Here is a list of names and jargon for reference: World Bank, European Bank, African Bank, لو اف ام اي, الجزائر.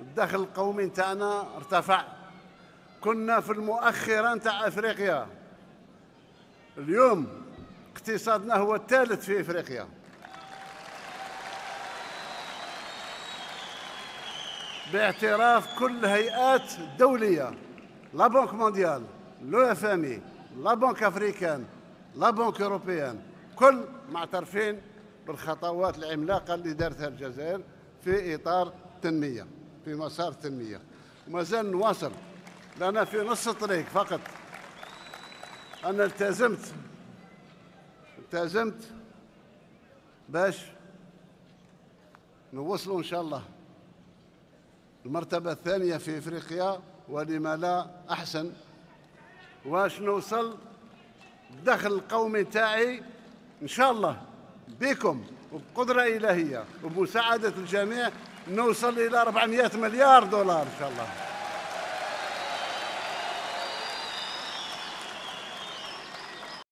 الدخل القومي نتاعنا ارتفع. كنا في المؤخرة نتاع افريقيا، اليوم اقتصادنا هو الثالث في افريقيا. باعتراف كل هيئات دولية، لا بنك مونديال، لو اف ام اي، لا بنك افريكان، لا بنك اوروبيان، كل معترفين بالخطوات العملاقة اللي دارتها الجزائر في إطار التنمية، في مسار التنمية، ومازال نواصل، لأن في نص الطريق فقط. أنا التزمت باش نوصلوا إن شاء الله المرتبة الثانية في إفريقيا، ولما لا أحسن، واش نوصل الدخل القومي تاعي إن شاء الله بكم وبقدرة إلهية وبمساعدة الجميع نوصل إلى 400 مليار دولار إن شاء الله.